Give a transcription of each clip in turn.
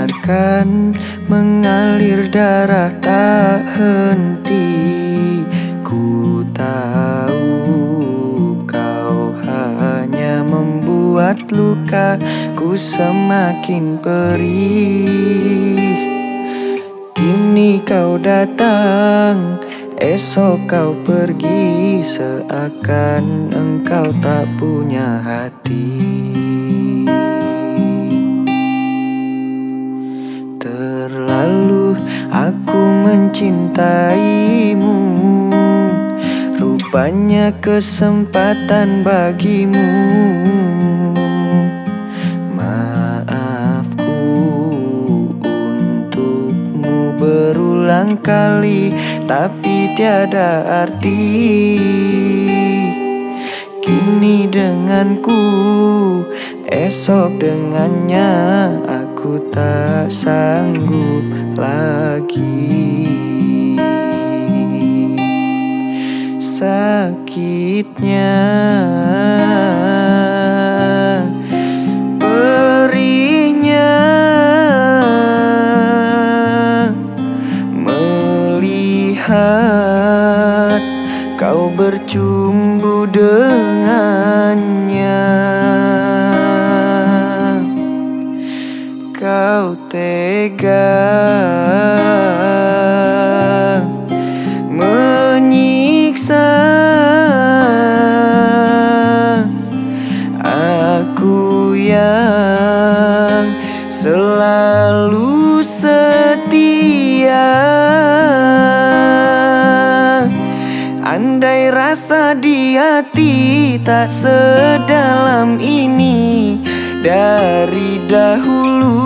biarkan mengalir darah tak henti. Ku tahu kau hanya membuat lukaku semakin perih. Kini kau datang, esok kau pergi, seakan engkau tak punya hati. Terlalu aku mencintaimu, rupanya kesempatan bagimu. Maafku untukmu berulang kali, tapi tiada arti. Kini denganku, esok dengannya, aku tak sanggup lagi. Sakitnya, perihnya, melihat kau bercumbu dengannya. Kau tega menyiksa aku yang selalu setia. Andai rasa di hati tak sedalam ini, dari dahulu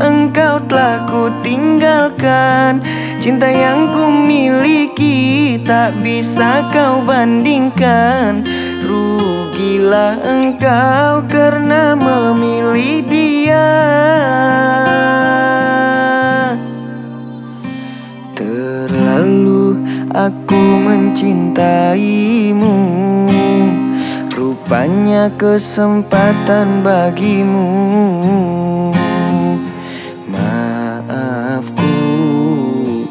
engkau telah ku tinggalkan. Cinta yang ku miliki tak bisa kau bandingkan. Rugilah engkau karena memilih dia. Terlalu aku mencintaimu, rupanya kesempatan bagimu. Maafku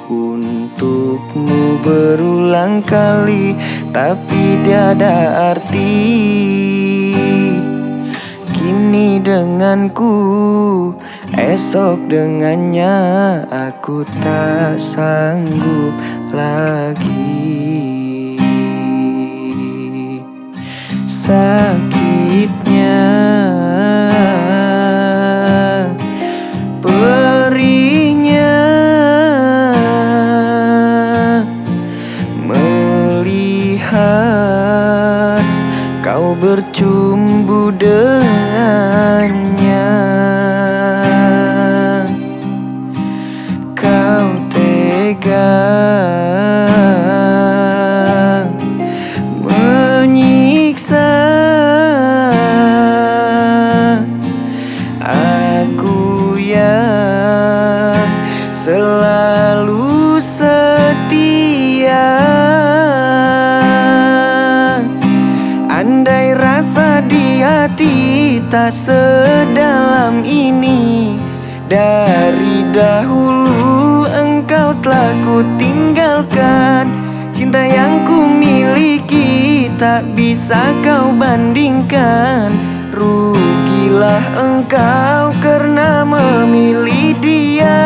untukmu berulang kali, tapi tiada arti. Kini denganku, esok dengannya, aku tak sanggup lagi. Sakitnya, perihnya, melihat kau bercumbu dengannya. Kau tega selalu setia. Andai rasa di hati tak sedalam ini, dari dahulu engkau telah ku tinggalkan. Cinta yang ku miliki tak bisa kau bandingkan. Rugilah engkau karena memilih dia.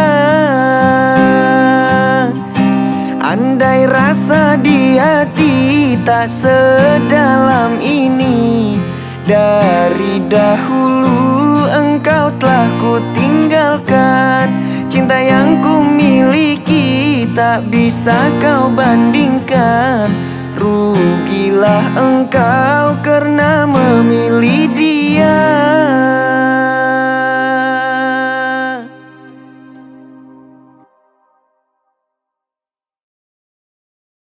Andai rasa di hati tak sedalam ini, dari dahulu engkau telah ku tinggalkan. Cinta yang ku miliki tak bisa kau bandingkan. Rugilah engkau karena